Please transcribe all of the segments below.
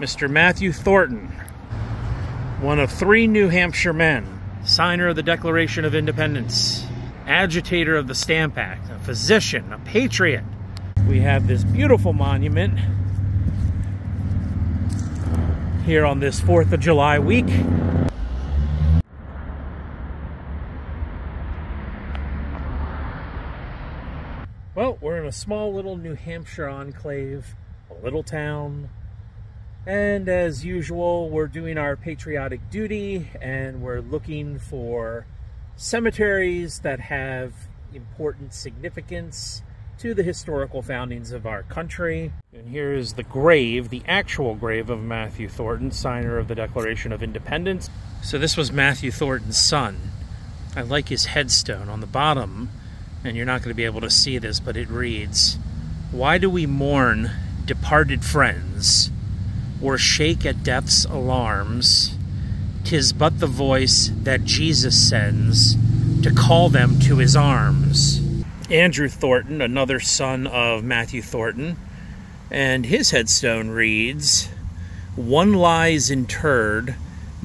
Mr. Matthew Thornton, one of 3 New Hampshire men, signer of the Declaration of Independence, agitator of the Stamp Act, a physician, a patriot. We have this beautiful monument here on this 4th of July week. Well, we're in a small little New Hampshire enclave, a little town, and as usual, we're doing our patriotic duty and we're looking for cemeteries that have important significance to the historical foundings of our country. And here is the grave, the actual grave of Matthew Thornton, signer of the Declaration of Independence. So this was Matthew Thornton's son. I like his headstone on the bottom. And you're not going to be able to see this, but it reads, "Why do we mourn departed friends, or shake at death's alarms? 'Tis but the voice that Jesus sends to call them to his arms." Andrew Thornton, another son of Matthew Thornton, and his headstone reads, "One lies interred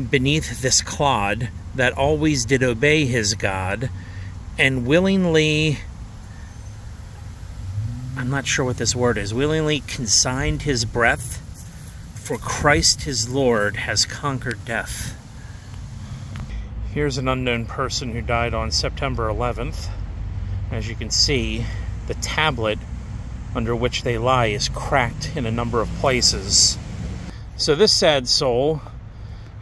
beneath this clod that always did obey his God, and willingly," I'm not sure what this word is, "willingly consigned his breath, for Christ his Lord has conquered death." Here's an unknown person who died on September 11th. As you can see, the tablet under which they lie is cracked in a number of places. So this sad soul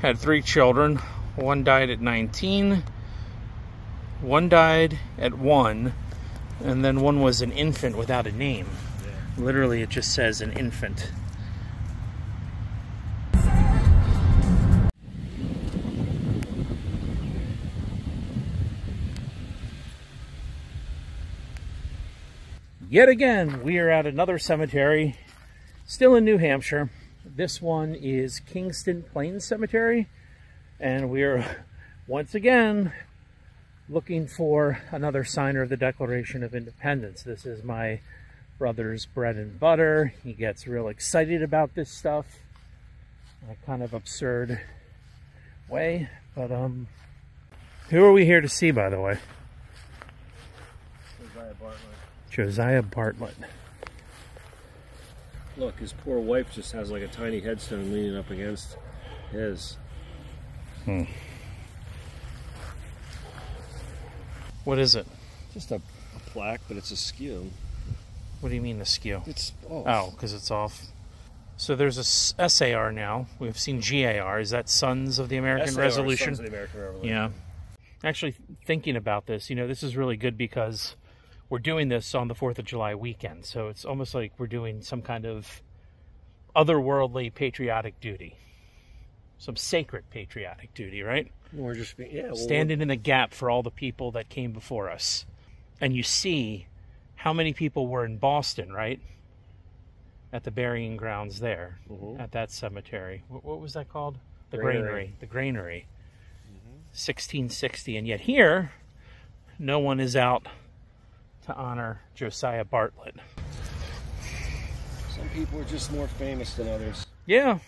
had 3 children. One died at 19. One died at 1, and then one was an infant without a name. Yeah. Literally, it just says an infant. Yet again, we are at another cemetery, still in New Hampshire. This one is Kingston Plains Cemetery, and we are once again looking for another signer of the Declaration of Independence. This is my brother's bread and butter. He gets real excited about this stuff in a kind of absurd way. But who are we here to see, by the way? Josiah Bartlett. Josiah Bartlett. Look, his poor wife just has like a tiny headstone leaning up against his. Hmm. What is it? Just a plaque, but it's askew. What do you mean askew? It's off. Oh, because it's off. So there's a SAR now. We've seen GAR. Is that Sons of the American Revolution? Sons of the American Revolution. Yeah. Actually, thinking about this, you know, this is really good because we're doing this on the 4th of July weekend. So it's almost like we're doing some kind of otherworldly patriotic duty. Some sacred patriotic duty, right? We're just standing in the gap for all the people that came before us. And you see how many people were in Boston, right? At the burying grounds there, at that cemetery. What was that called? The Granary. The Granary. 1660. And yet here, no one is out to honor Josiah Bartlett. Some people are just more famous than others. Yeah,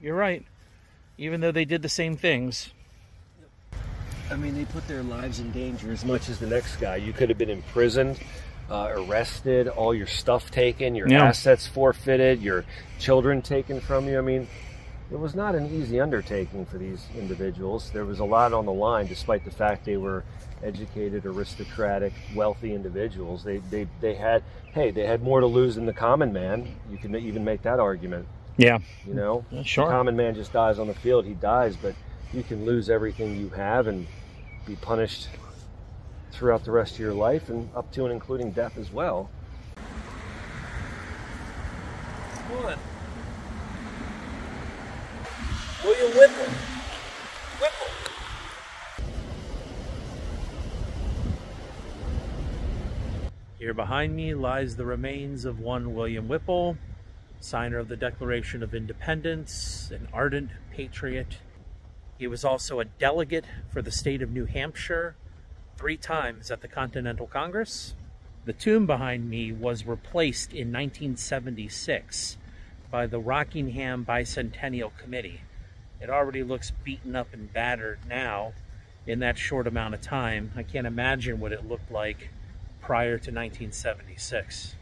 you're right. Even though they did the same things. I mean, they put their lives in danger as much as the next guy. You could have been imprisoned, arrested, all your stuff taken, your assets forfeited, your children taken from you. I mean, it was not an easy undertaking for these individuals. There was a lot on the line, despite the fact they were educated, aristocratic, wealthy individuals. They had more to lose than the common man. You can even make that argument. Yeah. You know, sure. The common man just dies on the field, he dies, but you can lose everything you have and be punished throughout the rest of your life and up to and including death as well. What? William Whipple. Whipple. Here behind me lies the remains of one William Whipple, signer of the Declaration of Independence, an ardent patriot. He was also a delegate for the state of New Hampshire 3 times at the Continental Congress. The tomb behind me was replaced in 1976 by the Rockingham Bicentennial Committee. It already looks beaten up and battered now in that short amount of time. I can't imagine what it looked like prior to 1976.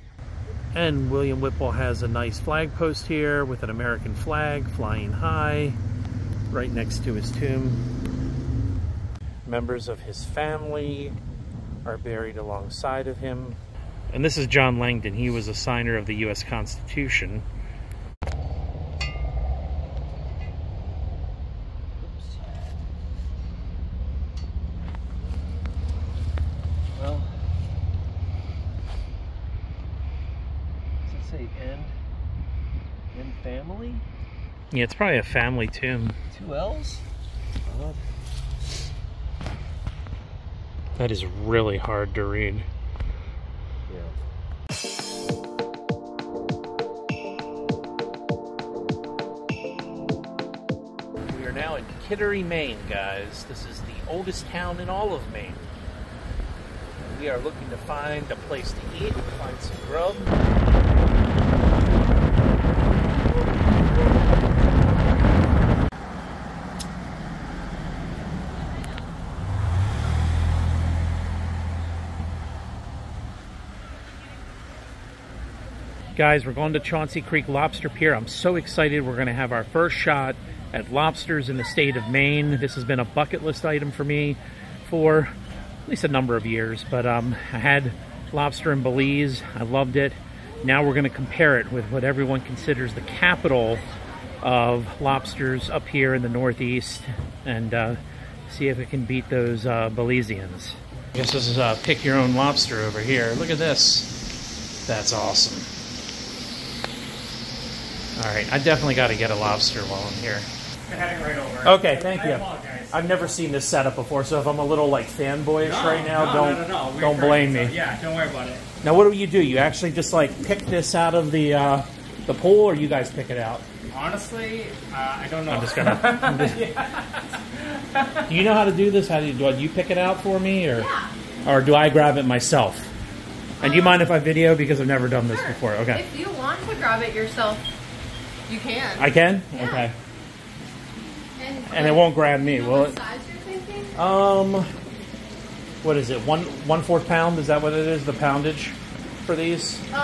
And William Whipple has a nice flag post here with an American flag flying high right next to his tomb. Members of his family are buried alongside of him. And this is John Langdon. He was a signer of the U.S. Constitution. Yeah, it's probably a family tomb. Two L's? God. That is really hard to read. Yeah. We are now in Kittery, Maine, guys. This is the oldest town in all of Maine. We are looking to find a place to eat, find some grub. Guys, we're going to Chauncey Creek Lobster Pier. I'm so excited. We're going to have our first shot at lobsters in the state of Maine. This has been a bucket list item for me for at least a number of years, but I had lobster in Belize. I loved it. Now we're going to compare it with what everyone considers the capital of lobsters up here in the Northeast and see if it can beat those Belizeans. I guess this is pick your own lobster over here. Look at this. That's awesome. Alright, I definitely got to get a lobster while I'm here. I had it right over. Okay, thank you. I've never seen this setup before, so if I'm a little like fanboyish right now, don't blame me. Yeah, don't worry about it. Now what do? You actually just like pick this out of the pool, or you guys pick it out? Honestly, I don't know. I'm just gonna... yeah. Do you know how to do this? How do you pick it out for me, or, yeah, or do I grab it myself? And do you mind if I video, because I've never done this before? Okay. If you want to grab it yourself, you can. I can? Yeah. Okay. And it won't grab me, will it? What size you're thinking? What is it? One fourth pound? Is that what it is? The poundage for these? We don't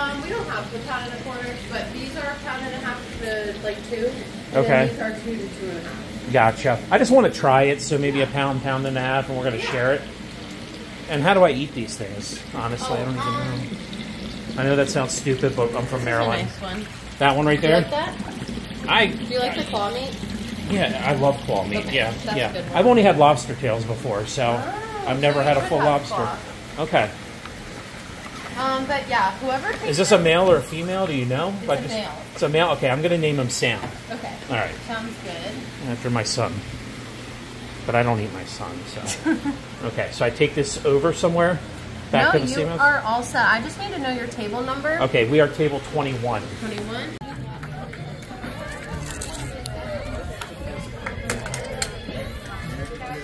have the pound and a quarter, but these are a pound and a half to like two. And okay. These are 2 to 2.5. Gotcha. I just want to try it, so maybe a pound and a half, and we're gonna share it. And how do I eat these things? Honestly, I don't even know. I know that sounds stupid, but I'm from Maryland. This is a nice one. That one right there? Do you like that? Do you like the claw meat? Yeah, I love claw meat. Okay, yeah, that's a good one. I've only had lobster tails before, so I've never had a full lobster. Okay. But yeah, whoever thinks... Is this a male or a female? Do you know? It's a male. It's a male? Okay, I'm going to name him Sam. Okay. All right. Sounds good. After my son. But I don't eat my son, so... Okay, so I take this over somewhere? Back no, you are all set. I just need to know your table number. Okay, we are table 21. 21?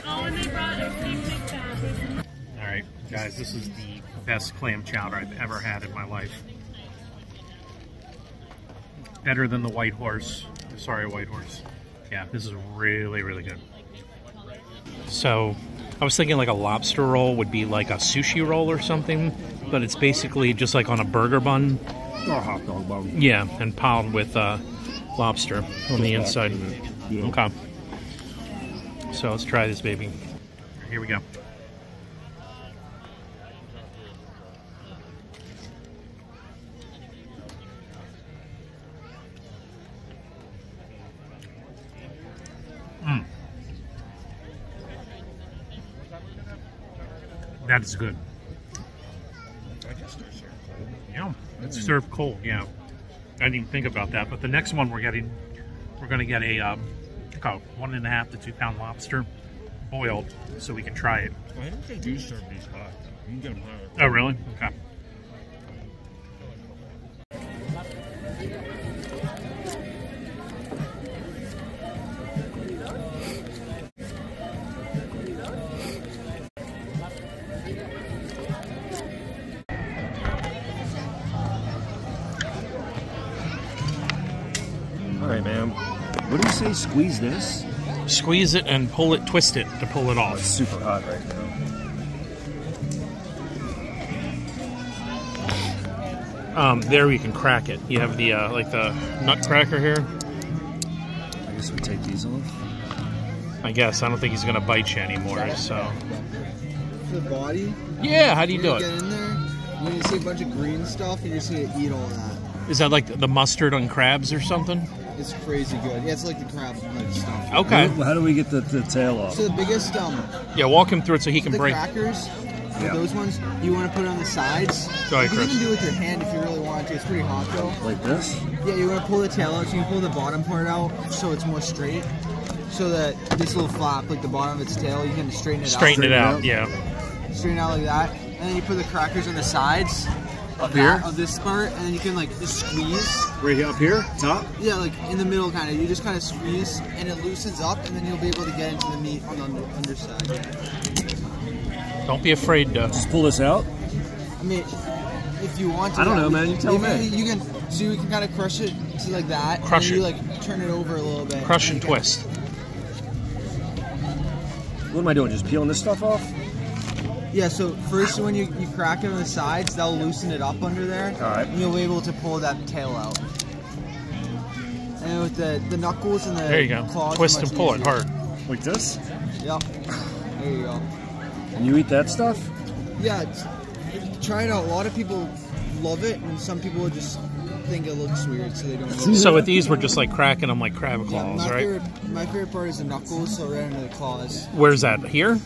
Oh, and they brought a cream McFab. Alright, guys, this is the best clam chowder I've ever had in my life. Better than the White Horse. Sorry, White Horse. Yeah, this is really, really good. So... I was thinking like a lobster roll would be like a sushi roll or something, but it's basically just like on a burger bun. Or a hot dog bun. Yeah, and piled with lobster on the inside. Yeah. Okay. So let's try this, baby. Here we go. That is good. Yeah, it's served cold. Yeah, I didn't even think about that. But the next one we're getting, we're gonna get a 1.5 to 2 pound lobster, boiled, so we can try it. I think they do serve these hot. You can get them hot. Oh, really? Okay. right, ma'am. What do you say, squeeze this? Squeeze it and pull it, twist it to pull it off. It's super hot right now. There you can crack it. You have the, like the nut cracker here. I guess we take these off. I guess. I don't think he's going to bite you anymore, so. The body? Yeah, how do you do it? You get in there, and then you see a bunch of green stuff, and you're just going to eat all that. Is that like the mustard on crabs or something? It's crazy good. Yeah, it's like the crab stuff. Okay. How do we get the tail off? So the biggest, yeah, walk him through it so he can break. The crackers, yeah. Those ones, you want to put it on the sides. Sorry, Chris. You can do it with your hand if you really want to. It's pretty hot, though. Like this? Yeah, you want to pull the tail out, so you can pull the bottom part out so it's more straight. So that this little flap, like the bottom of its tail, you can straighten it out. Straighten it out, yeah. Straighten it out like that. And then you put the crackers on the sides. Up here? Of this part, and then you can like just squeeze. Right here, up here? Top? Yeah, like in the middle kind of. You just kind of squeeze, and it loosens up, and then you'll be able to get into the meat on the underside. Don't be afraid to just pull this out. I mean, if you want to. I don't know, man. You tell me. You can, so you can kind of crush it to like that. Crush it. And then you like turn it over a little bit. Crush and twist. What am I doing? Just peeling this stuff off? Yeah, so first when you crack it on the sides, that'll loosen it up under there. All right. And you'll be able to pull that tail out. And with the knuckles and the claws. There you go. Twist and pull it hard. Like this? Yeah. There you go. And you eat that stuff? Yeah. Try it out. A lot of people love it, and some people just think it looks weird, so they don't love it. So with these, we're just like cracking them like crab claws, yeah, right? My favorite part is the knuckles, so right under the claws. Where's that? Here?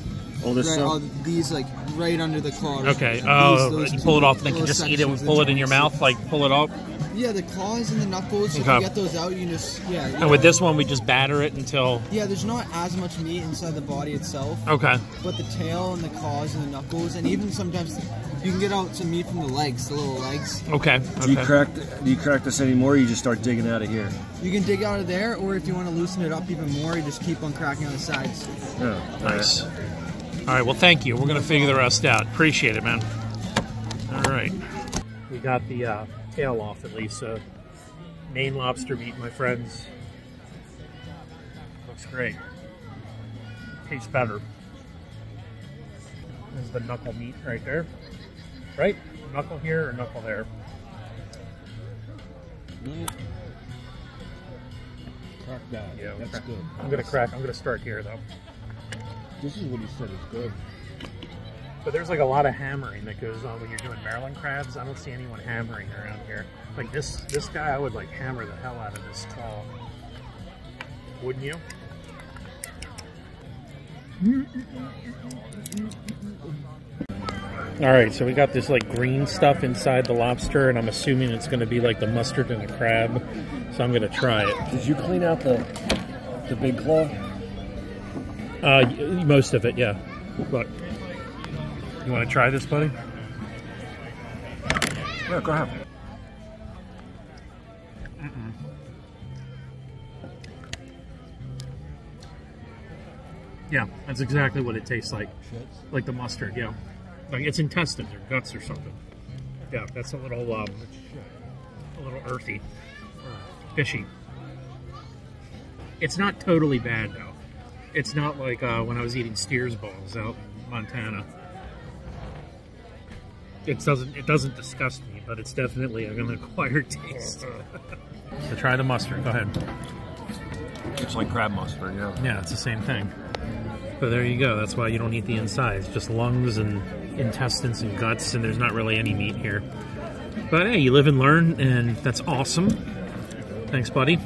All this right, all these like right under the claws. Okay. Oh, you pull it off and then you can just eat it and pull it in your mouth, like pull it off. Yeah, the claws and the knuckles. Okay. If you get those out, you can just And with this one, we just batter it until. Yeah, there's not as much meat inside the body itself. Okay. But the tail and the claws and the knuckles, and even sometimes you can get out some meat from the legs, the little legs. Okay. Do you crack this anymore? Or you just start digging out of here. You can dig out of there, or if you want to loosen it up even more, you just keep on cracking on the sides. Oh, nice. All right, well, thank you. We're going to figure the rest out. Appreciate it, man. All right. We got the tail off, at least. Maine lobster meat, my friends. Looks great. Tastes better. There's the knuckle meat right there. Right? Knuckle here or knuckle there? Crack that. Yeah, that's good. I'm going to crack. I'm going to start here, though. This is what he said is good. But there's like a lot of hammering that goes on when you're doing Maryland crabs. I don't see anyone hammering around here. Like this guy, I would like hammer the hell out of this claw. Wouldn't you? All right, so we got this like green stuff inside the lobster, and I'm assuming it's going to be like the mustard and the crab. So I'm going to try it. Did you clean out the big claw? Most of it, yeah. Look. You want to try this, buddy? Yeah, go ahead. Yeah, that's exactly what it tastes like. Like the mustard, yeah. Like its intestines or guts or something. Yeah, that's a little earthy. Fishy. It's not totally bad, though. It's not like when I was eating steers balls out in Montana. It doesn't disgust me, but it's definitely an acquired taste. So try the mustard. Go ahead. It's like crab mustard, yeah. Yeah, it's the same thing. But there you go. That's why you don't eat the insides. Just lungs and intestines and guts, and there's not really any meat here. But hey, you live and learn, and that's awesome. Thanks, buddy.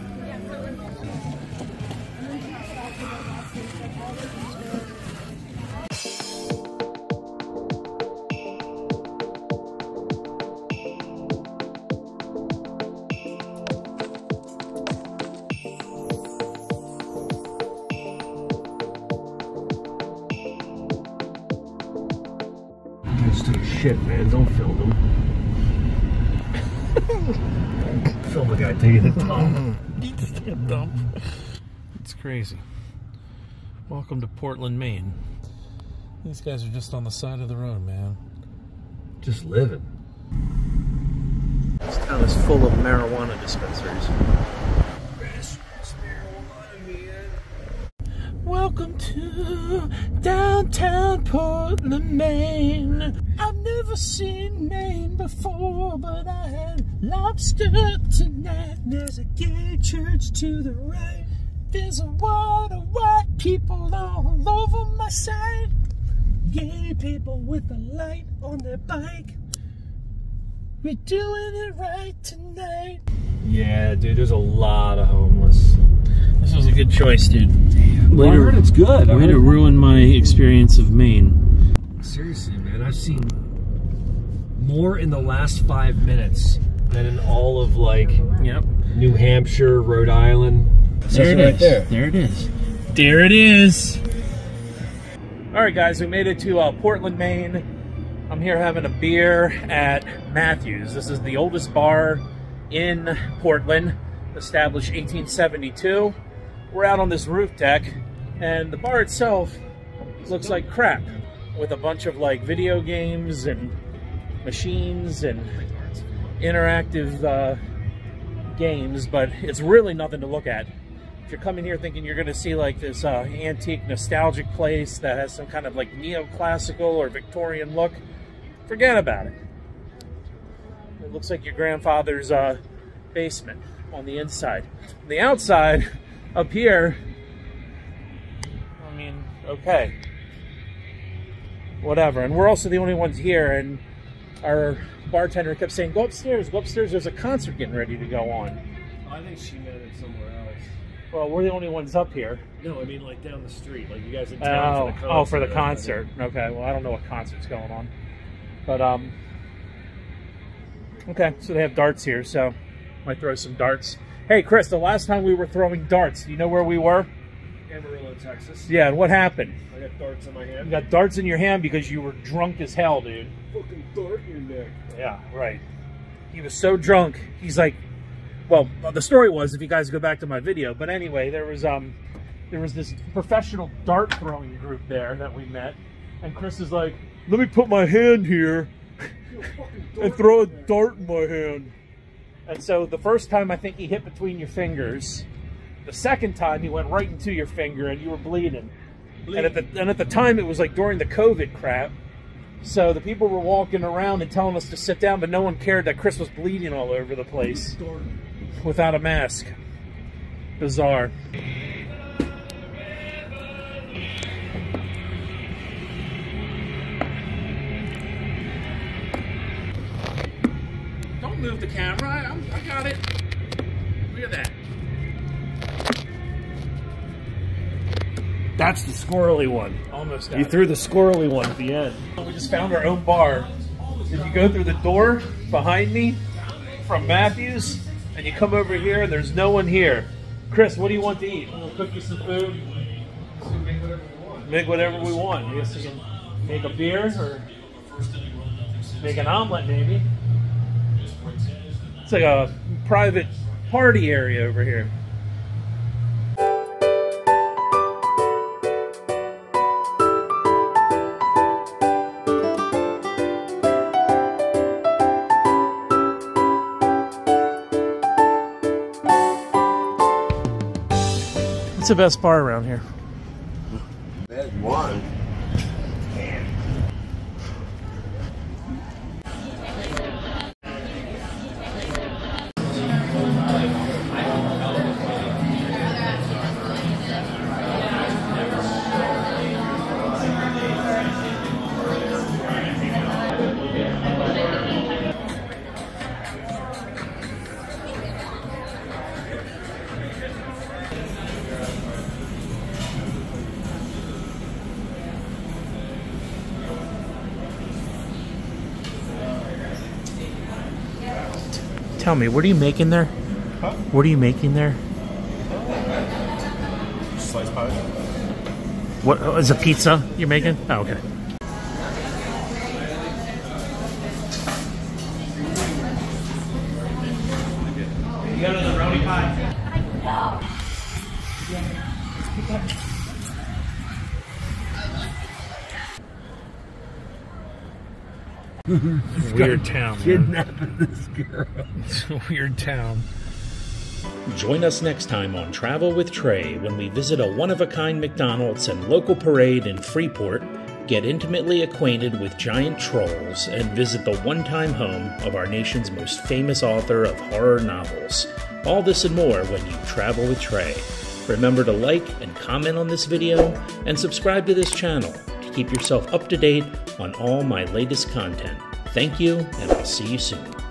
Shit, man, don't film them. Film the guy taking a dump. Eat this damn dump. It's crazy. Welcome to Portland, Maine. These guys are just on the side of the road, man. Just living. This town is full of marijuana dispensaries. Welcome to downtown Portland, Maine. I've never seen Maine before, but I had lobster tonight. There's a gay church to the right. There's a lot of white people all over my sight. Gay people with a light on their bike. We're doing it right tonight. Yeah, dude, there's a lot of homeless. This was a good choice, dude. Damn. Later, I heard it's good. I mean, it ruined my experience of Maine. Seriously, man, I've seen more in the last 5 minutes than in all of, like, yep, New Hampshire, Rhode Island. There it is. All right, guys, we made it to Portland, Maine. I'm here having a beer at Matthew's. This is the oldest bar in Portland, established 1872. We're out on this roof deck, and the bar itself looks like crap, with a bunch of like video games and machines and interactive games, but it's really nothing to look at. If you're coming here thinking you're gonna see like this antique nostalgic place that has some kind of like neoclassical or Victorian look, forget about it. It looks like your grandfather's basement on the inside. On the outside, up here, I mean, okay, whatever. And we're also the only ones here, and our bartender kept saying, go upstairs, there's a concert getting ready to go on. I think she meant it somewhere else. Well, we're the only ones up here. No, I mean like down the street, like you guys in town for the concert. Oh, for the concert. Okay, well, I don't know what concert's going on. But, okay, so they have darts here, so might throw some darts. Hey, Chris, the last time we were throwing darts, do you know where we were? Amarillo, Texas. Yeah, and what happened? I got darts in my hand. You got darts in your hand because you were drunk as hell, dude. Fucking dart in your neck. Yeah, right. He was so drunk, he's like, well, the story was, if you guys go back to my video, but anyway, there was this professional dart throwing group there that we met, and Chris is like, let me put my hand here and throw a dart in my hand. And so the first time I think he hit between your fingers, the second time he went right into your finger and you were bleeding. And at the time it was like during the COVID crap, so the people were walking around and telling us to sit down, but no one cared that Chris was bleeding all over the place without a mask. Bizarre. Don't move the camera. I got it. Look at that. That's the squirrely one. Almost got it. You threw the squirrely one at the end. We just found our own bar. If you go through the door behind me from Matthew's and you come over here, there's no one here. Chris, what do you want to eat? We'll cook you some food. Make whatever we want. Make whatever we want. I guess we can make a beer or make an omelet maybe. It's like a private party area over here. What's the best bar around here? There's one. Tell me, what are you making there? Huh? What are you making there? Slice pie. What is a pizza you're making? Yeah. Oh, okay. You got another brownie pie. I know. Weird town. Kidnapping this girl. It's a weird town. Join us next time on Travel with Trey when we visit a one-of-a-kind McDonald's and local parade in Freeport, get intimately acquainted with giant trolls, and visit the one-time home of our nation's most famous author of horror novels. All this and more when you travel with Trey. Remember to like and comment on this video and subscribe to this channel to keep yourself up to date on all my latest content. Thank you, and I'll see you soon.